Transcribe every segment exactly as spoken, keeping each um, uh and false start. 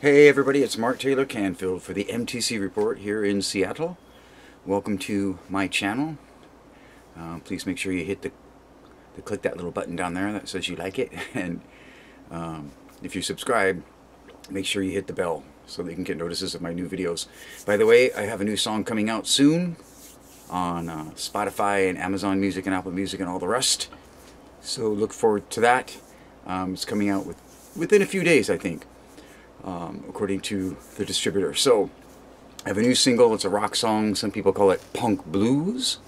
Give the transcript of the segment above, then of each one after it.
Hey everybody, it's Mark Taylor-Canfield for the M T C Report here in Seattle. Welcome to my channel. Uh, please make sure you hit the, the click that little button down there that says you like it, and um, if you subscribe, make sure you hit the bell so that you can get notices of my new videos. By the way, I have a new song coming out soon on uh, Spotify and Amazon Music and Apple Music and all the rest, so look forward to that. Um, it's coming out with, within a few days, I think. Um, according to the distributor. So I have a new single. It's a rock song. Some people call it punk blues.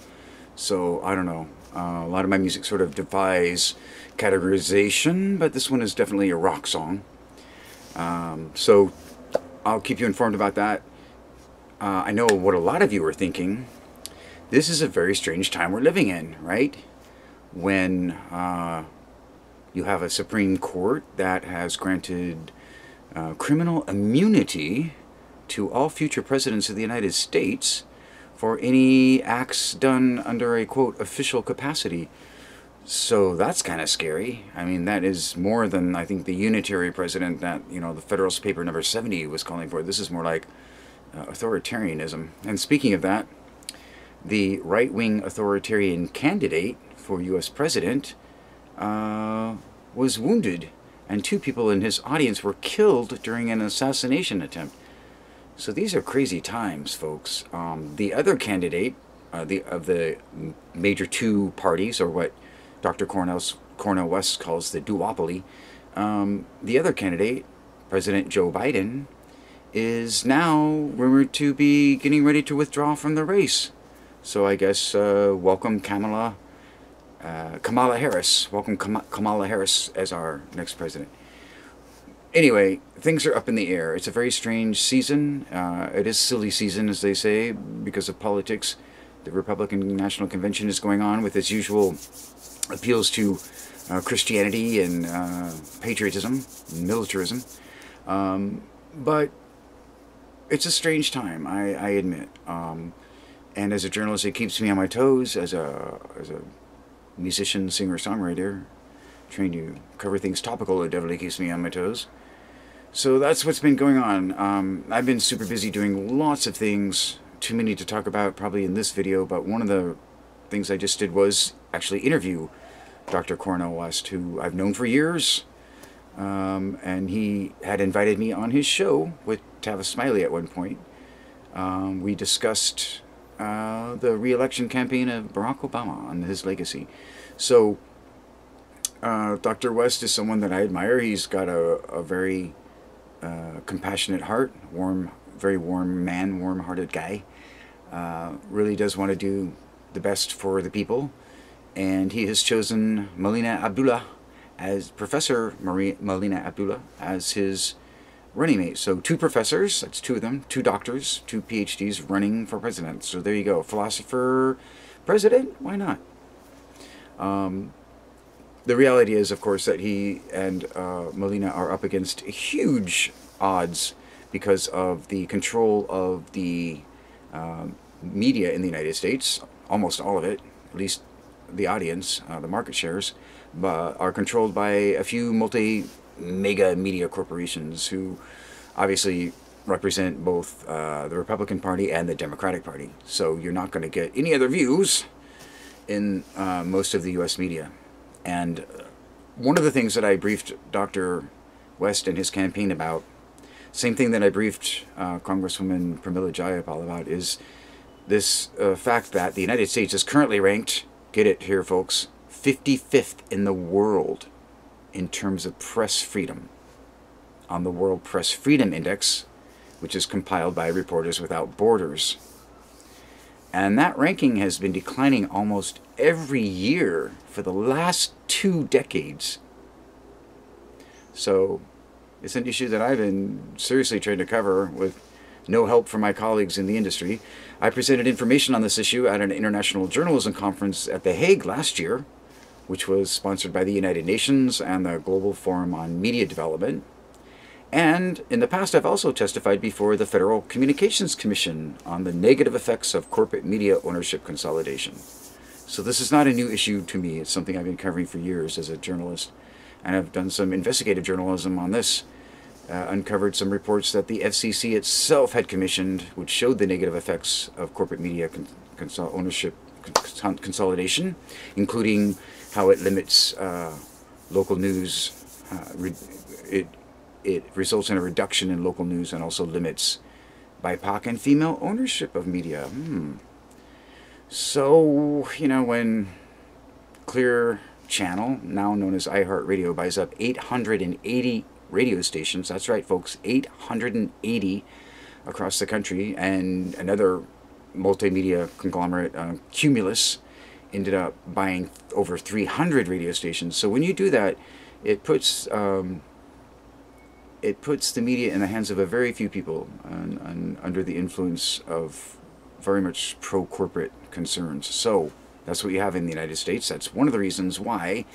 So I don't know. Uh, a lot of my music sort of defies categorization, but this one is definitely a rock song. Um, so I'll keep you informed about that. Uh, I know what a lot of you are thinking. This is a very strange time we're living in, right? When uh, you have a Supreme Court that has granted Uh, criminal immunity to all future presidents of the United States for any acts done under a, quote, official capacity. So that's kind of scary. I mean, that is more than, I think, the unitary president that, you know, the Federalist Paper number seventy was calling for. This is more like uh, authoritarianism. And speaking of that, the right-wing authoritarian candidate for U S president uh, was wounded, and two people in his audience were killed during an assassination attempt. So these are crazy times, folks. Um, the other candidate uh, the, of the major two parties, or what Doctor Cornel's, Cornel West calls the duopoly, um, the other candidate, President Joe Biden, is now rumored to be getting ready to withdraw from the race. So I guess uh, welcome Kamala. Uh, Kamala Harris. Welcome Kamala Harris as our next president. Anyway, things are up in the air. It's a very strange season. Uh, it is silly season, as they say, because of politics. The Republican National Convention is going on with its usual appeals to uh, Christianity and uh, patriotism, militarism. Um, but it's a strange time, I, I admit. Um, and as a journalist, it keeps me on my toes. As a, as a musician, singer, songwriter, trying to cover things topical, it definitely keeps me on my toes. So that's what's been going on. Um, I've been super busy doing lots of things, too many to talk about probably in this video, but one of the things I just did was actually interview Doctor Cornel West, who I've known for years, um, and he had invited me on his show with Tavis Smiley at one point. Um, we discussed Uh, the re-election campaign of Barack Obama and his legacy. So uh, Doctor West is someone that I admire. He's got a, a very uh, compassionate heart, warm, very warm man, warm-hearted guy. Uh, really does want to do the best for the people. And he has chosen Melina Abdullah as Professor Marie, Melina Abdullah as his running mate. So two professors, that's two of them, two doctors, two PhDs running for president. So there you go. Philosopher, president, why not? Um, the reality is, of course, that he and uh, Melina are up against huge odds because of the control of the uh, media in the United States. Almost all of it, at least the audience, uh, the market shares, but are controlled by a few multi- mega media corporations who obviously represent both uh, the Republican Party and the Democratic Party. So you're not going to get any other views in uh, most of the U S media. And one of the things that I briefed Doctor West and his campaign about, same thing that I briefed uh, Congresswoman Pramila Jayapal about, is this uh, fact that the United States is currently ranked, get it here folks, fifty-fifth in the world in terms of press freedom on the World Press Freedom Index, which is compiled by Reporters Without Borders. And that ranking has been declining almost every year for the last two decades. So it's an issue that I've been seriously trying to cover with no help from my colleagues in the industry. I presented information on this issue at an international journalism conference at The Hague last year, which was sponsored by the United Nations and the Global Forum on Media Development. And in the past, I've also testified before the Federal Communications Commission on the negative effects of corporate media ownership consolidation. So this is not a new issue to me. It's something I've been covering for years as a journalist. And I've done some investigative journalism on this uh, uncovered some reports that the F C C itself had commissioned, which showed the negative effects of corporate media con consol ownership con consolidation, including how it limits uh, local news. Uh, re it, it results in a reduction in local news and also limits B I P O C and female ownership of media. Hmm. So, you know, when Clear Channel, now known as iHeartRadio, buys up eight hundred eighty radio stations, that's right, folks, eight hundred eighty across the country, and another multimedia conglomerate, uh, Cumulus, ended up buying over three hundred radio stations. So when you do that, it puts um, it puts the media in the hands of a very few people, and, and under the influence of very much pro-corporate concerns. So that's what you have in the United States. That's one of the reasons why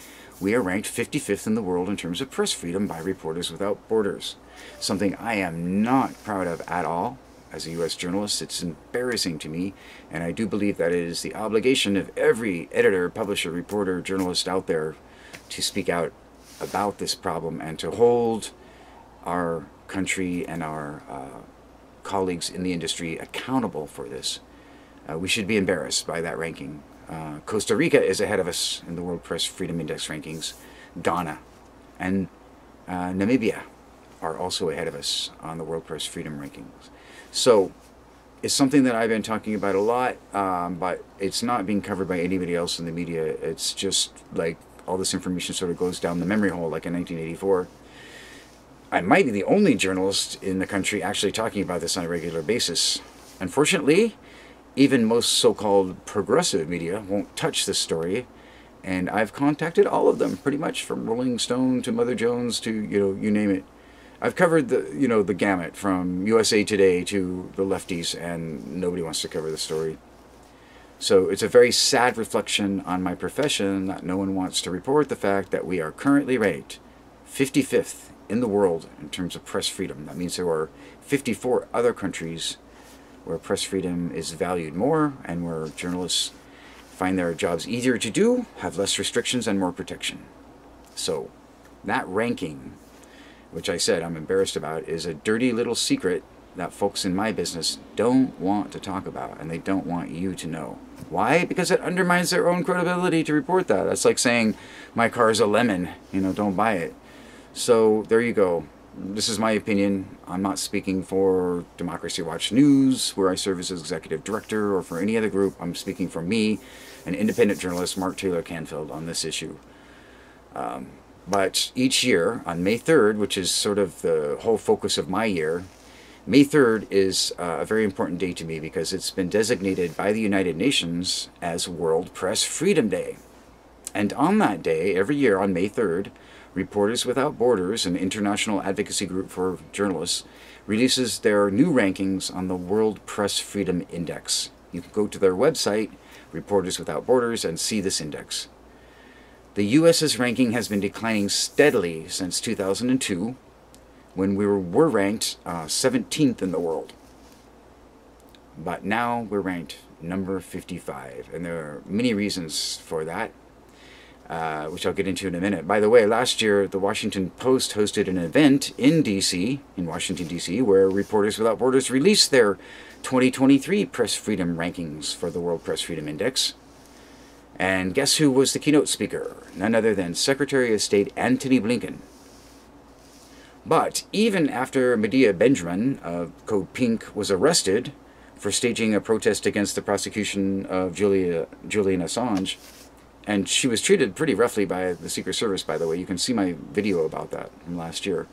we are ranked fifty-fifth in the world in terms of press freedom by Reporters Without Borders. Something I am not proud of at all as a U S journalist. It's embarrassing to me, and I do believe that it is the obligation of every editor, publisher, reporter, journalist out there to speak out about this problem and to hold our country and our uh, colleagues in the industry accountable for this. Uh, we should be embarrassed by that ranking. Uh, Costa Rica is ahead of us in the World Press Freedom Index rankings. Ghana and uh, Namibia are also ahead of us on the World Press Freedom rankings. So it's something that I've been talking about a lot, um, but it's not being covered by anybody else in the media. It's just like all this information sort of goes down the memory hole, like in nineteen eighty-four. I might be the only journalist in the country actually talking about this on a regular basis. Unfortunately, even most so-called progressive media won't touch this story, and I've contacted all of them, pretty much, from Rolling Stone to Mother Jones to, you know, you name it. I've covered the, you know, the gamut from U S A Today to the lefties, and nobody wants to cover the story. So it's a very sad reflection on my profession that no one wants to report the fact that we are currently ranked fifty-fifth in the world in terms of press freedom. That means there are fifty-four other countries where press freedom is valued more and where journalists find their jobs easier to do, have less restrictions and more protection. So that ranking, which I said I'm embarrassed about, is a dirty little secret that folks in my business don't want to talk about, and they don't want you to know. Why? Because it undermines their own credibility to report that. That's like saying, my car's a lemon, you know, don't buy it. So there you go. This is my opinion. I'm not speaking for Democracy Watch News, where I serve as executive director, or for any other group. I'm speaking for me, an independent journalist, Mark Taylor-Canfield, on this issue. Um, but each year, on May third, which is sort of the whole focus of my year, May third is uh, a very important day to me because it's been designated by the United Nations as World Press Freedom Day. And on that day, every year on May third, Reporters Without Borders, an international advocacy group for journalists, releases their new rankings on the World Press Freedom Index. You can go to their website, Reporters Without Borders, and see this index. The U S's ranking has been declining steadily since two thousand two, when we were, were ranked uh, seventeenth in the world. But now we're ranked number fifty-five, and there are many reasons for that, uh, which I'll get into in a minute. By the way, last year, The Washington Post hosted an event in D C, in Washington, D C, where Reporters Without Borders released their twenty twenty-three press freedom rankings for the World Press Freedom Index. And guess who was the keynote speaker? None other than Secretary of State Antony Blinken. But even after Medea Benjamin of Code Pink was arrested for staging a protest against the prosecution of Julia, Julian Assange, and she was treated pretty roughly by the Secret Service, by the way. You can see my video about that from last year.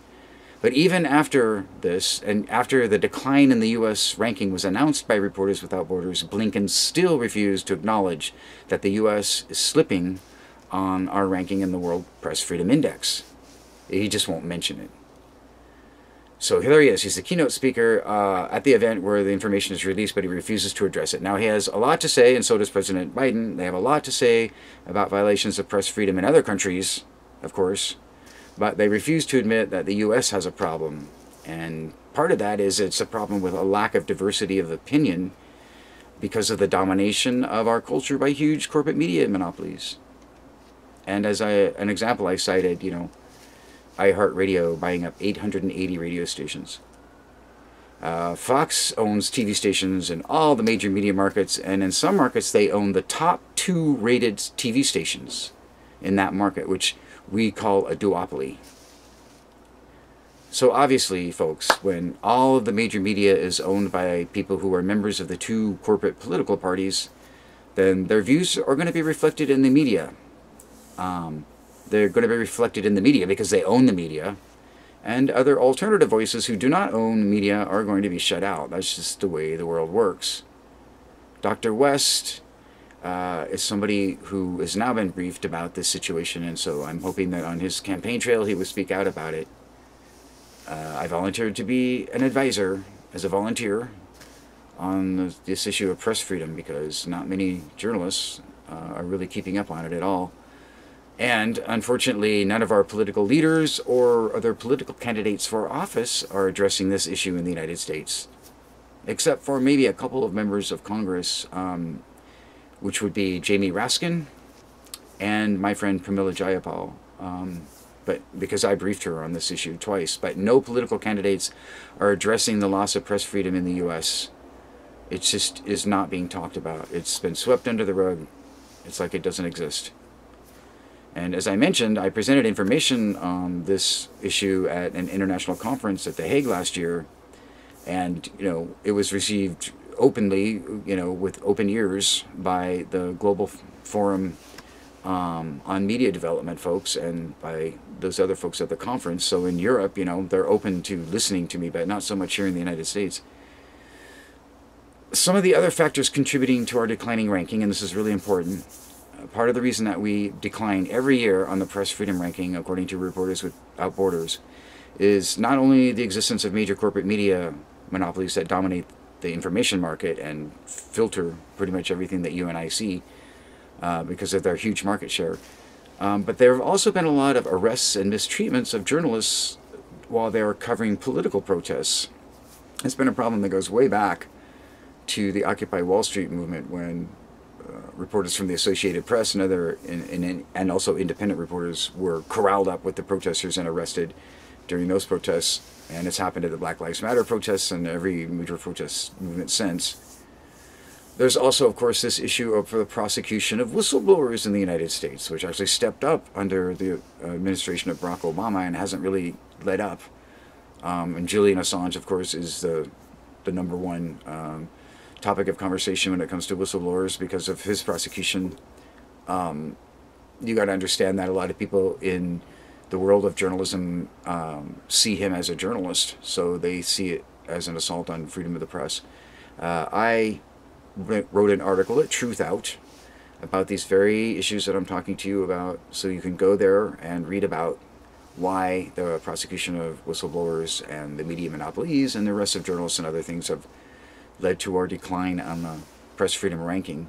But even after this, and after the decline in the U S ranking was announced by Reporters Without Borders, Blinken still refused to acknowledge that the U S is slipping on our ranking in the World Press Freedom Index. He just won't mention it. So here he is. He's the keynote speaker uh, at the event where the information is released, but he refuses to address it. Now, he has a lot to say, and so does President Biden. They have a lot to say about violations of press freedom in other countries, of course, but they refuse to admit that the U S has a problem. And part of that is it's a problem with a lack of diversity of opinion because of the domination of our culture by huge corporate media monopolies. And as I, an example I cited, you know, iHeartRadio buying up eight hundred eighty radio stations. Uh, Fox owns T V stations in all the major media markets, and in some markets they own the top two rated T V stations in that market, which we call a duopoly. So obviously, folks, when all of the major media is owned by people who are members of the two corporate political parties, then their views are going to be reflected in the media. Um, they're going to be reflected in the media because they own the media. And other alternative voices who do not own media are going to be shut out. That's just the way the world works. Doctor West uh, is somebody who has now been briefed about this situation, and so I'm hoping that on his campaign trail he will speak out about it. Uh, I volunteered to be an advisor as a volunteer on this issue of press freedom because not many journalists uh, are really keeping up on it at all. And unfortunately, none of our political leaders or other political candidates for office are addressing this issue in the United States, except for maybe a couple of members of Congress, um, which would be Jamie Raskin and my friend Pramila Jayapal, um, but because I briefed her on this issue twice. But no political candidates are addressing the loss of press freedom in the U S It just is not being talked about. It's been swept under the rug. It's like it doesn't exist. And as I mentioned, I presented information on this issue at an international conference at The Hague last year, and you know it was received openly, you know, with open ears by the Global Forum um, on Media Development folks and by those other folks at the conference. So in Europe, you know, they're open to listening to me, but not so much here in the United States. Some of the other factors contributing to our declining ranking, and this is really important. Part of the reason that we decline every year on the press freedom ranking, according to Reporters Without Borders, is not only the existence of major corporate media monopolies that dominate the information market and filter pretty much everything that you and I see uh, because of their huge market share, um, but there have also been a lot of arrests and mistreatments of journalists while they are covering political protests. It's been a problem that goes way back to the Occupy Wall Street movement, when Uh, reporters from the Associated Press and other, and, and, and also independent reporters were corralled up with the protesters and arrested during those protests. And it's happened at the Black Lives Matter protests and every major protest movement since. There's also, of course, this issue of the prosecution of whistleblowers in the United States, which actually stepped up under the administration of Barack Obama and hasn't really let up. Um, and Julian Assange, of course, is the, the number one um, topic of conversation when it comes to whistleblowers because of his prosecution. Um, you got to understand that a lot of people in the world of journalism um, see him as a journalist, so they see it as an assault on freedom of the press. Uh, I wrote an article at Truth Out about these very issues that I'm talking to you about, so you can go there and read about why the prosecution of whistleblowers and the media monopolies and the arrest of journalists and other things have led to our decline on the press freedom ranking.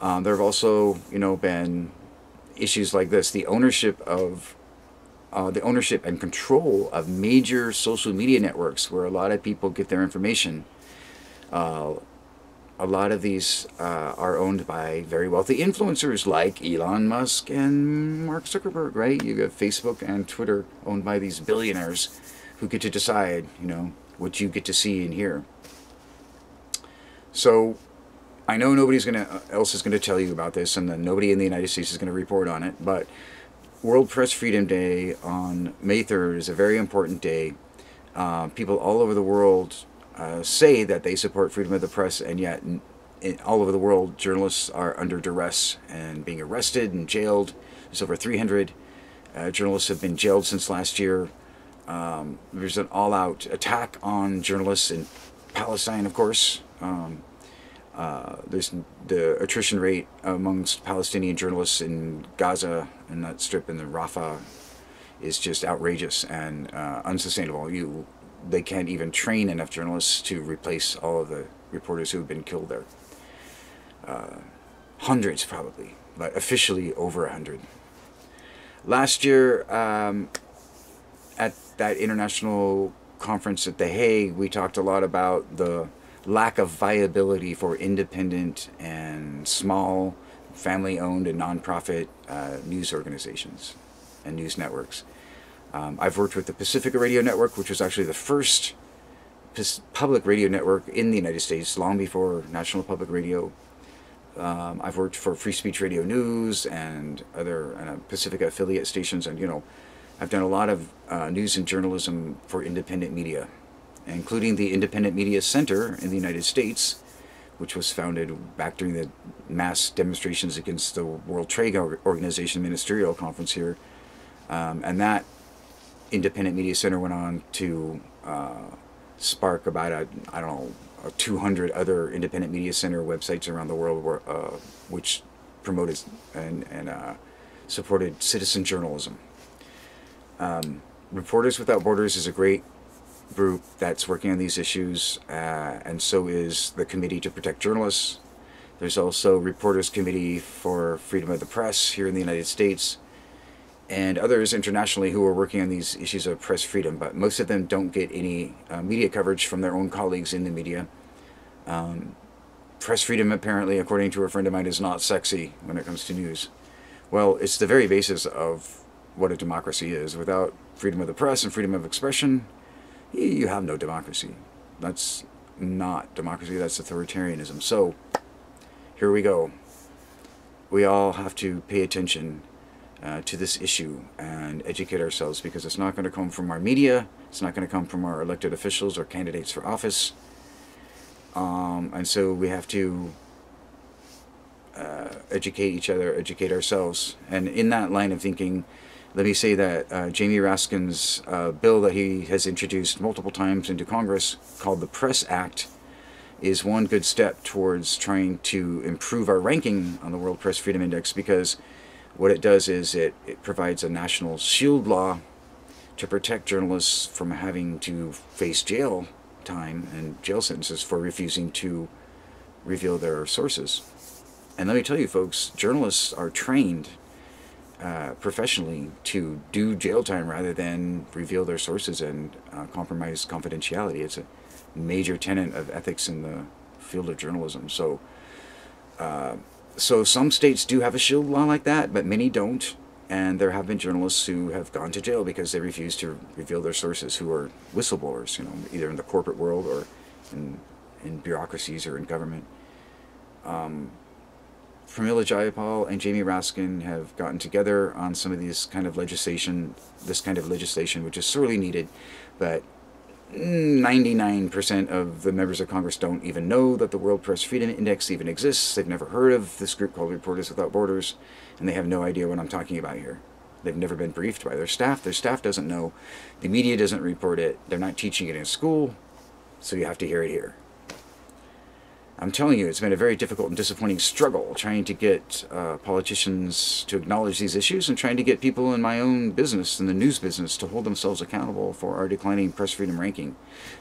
Um, there have also, you know, been issues like this: the ownership of, uh, the ownership and control of major social media networks, where a lot of people get their information. Uh, a lot of these uh, are owned by very wealthy influencers like Elon Musk and Mark Zuckerberg, right? You have Facebook and Twitter owned by these billionaires who get to decide, you know, what you get to see and hear. So, I know nobody's gonna else is going to tell you about this, and then nobody in the United States is going to report on it, but World Press Freedom Day on May third is a very important day. Uh, people all over the world uh, say that they support freedom of the press, and yet in, in, all over the world, journalists are under duress and being arrested and jailed. There's over three hundred uh, journalists have been jailed since last year. Um, there's an all-out attack on journalists in Palestine, of course. Um, uh, there's the attrition rate amongst Palestinian journalists in Gaza and that strip in the Rafah is just outrageous and uh, unsustainable. You, they can't even train enough journalists to replace all of the reporters who have been killed there. Uh, hundreds probably, but officially over a hundred. Last year um, at that international conference at The Hague, we talked a lot about the lack of viability for independent and small family-owned and nonprofit uh, news organizations and news networks. Um, I've worked with the Pacifica Radio Network, which was actually the first public radio network in the United States, long before National Public Radio. Um, I've worked for Free Speech Radio News and other uh, Pacifica affiliate stations, and you know, I've done a lot of uh, news and journalism for independent media, including the Independent Media Center in the United States, which was founded back during the mass demonstrations against the World Trade Organization Ministerial Conference here, um, and that Independent Media Center went on to uh, spark about a I don't know. two hundred other independent media center websites around the world were, uh, which promoted and, and uh, supported citizen journalism. Um, Reporters Without Borders is a great group that's working on these issues, uh, and so is the Committee to Protect Journalists. There's also Reporters Committee for Freedom of the Press here in the United States, and others internationally who are working on these issues of press freedom, but most of them don't get any uh, media coverage from their own colleagues in the media. Um, press freedom, apparently, according to a friend of mine, is not sexy when it comes to news. Well, it's the very basis of what a democracy is. Without freedom of the press and freedom of expression, you have no democracy. That's not democracy, that's authoritarianism. So, here we go. We all have to pay attention Uh, to this issue and educate ourselves, because it's not going to come from our media, it's not going to come from our elected officials or candidates for office, um, and so we have to uh, educate each other, educate ourselves. And in that line of thinking, let me say that uh, Jamie Raskin's uh, bill that he has introduced multiple times into Congress, called the Press Act, is one good step towards trying to improve our ranking on the World Press Freedom Index, because what it does is it, it provides a national shield law to protect journalists from having to face jail time and jail sentences for refusing to reveal their sources. And let me tell you, folks, journalists are trained uh, professionally to do jail time rather than reveal their sources and uh, compromise confidentiality. It's a major tenet of ethics in the field of journalism. So, uh, So some states do have a shield law like that, but many don't, and there have been journalists who have gone to jail because they refuse to reveal their sources, who are whistleblowers, you know, either in the corporate world or in, in bureaucracies or in government. Um, Pramila Jayapal and Jamie Raskin have gotten together on some of these kind of legislation, this kind of legislation, which is sorely needed, but ninety-nine percent of the members of Congress don't even know that the World Press Freedom Index even exists. They've never heard of this group called Reporters Without Borders, and they have no idea what I'm talking about here. They've never been briefed by their staff. Their staff doesn't know. The media doesn't report it. They're not teaching it in school, so you have to hear it here. I'm telling you, it's been a very difficult and disappointing struggle trying to get uh, politicians to acknowledge these issues, and trying to get people in my own business, in the news business, to hold themselves accountable for our declining press freedom ranking.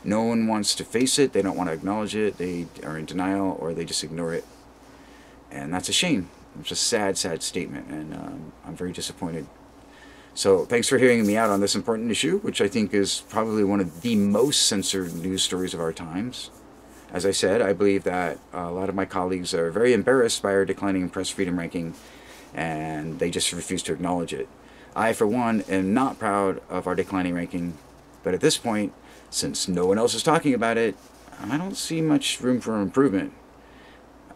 No one wants to face it, they don't want to acknowledge it, they are in denial, or they just ignore it. And that's a shame. It's a sad, sad statement, and um, I'm very disappointed. So thanks for hearing me out on this important issue, which I think is probably one of the most censored news stories of our times. As I said, I believe that a lot of my colleagues are very embarrassed by our declining press freedom ranking, and they just refuse to acknowledge it. I, for one, am not proud of our declining ranking, but at this point, since no one else is talking about it, I don't see much room for improvement.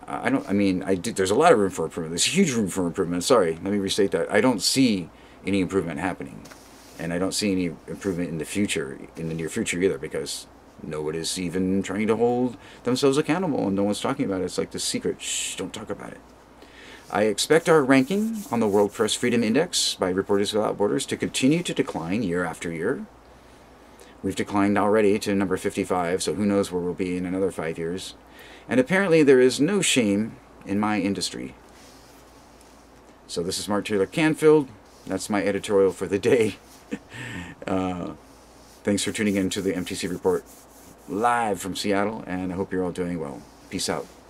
I don't, I mean, I do, there's a lot of room for improvement. There's huge room for improvement. Sorry, let me restate that. I don't see any improvement happening, and I don't see any improvement in the future, in the near future either, because nobody's even trying to hold themselves accountable, and no one's talking about it. It's like the secret. Shh, don't talk about it. I expect our ranking on the World Press Freedom Index by Reporters Without Borders to continue to decline year after year. We've declined already to number fifty-five, so who knows where we'll be in another five years. And apparently there is no shame in my industry. So this is Mark Taylor-Canfield. That's my editorial for the day. uh, thanks for tuning in to the M T C Report, live from Seattle, and I hope you're all doing well. Peace out.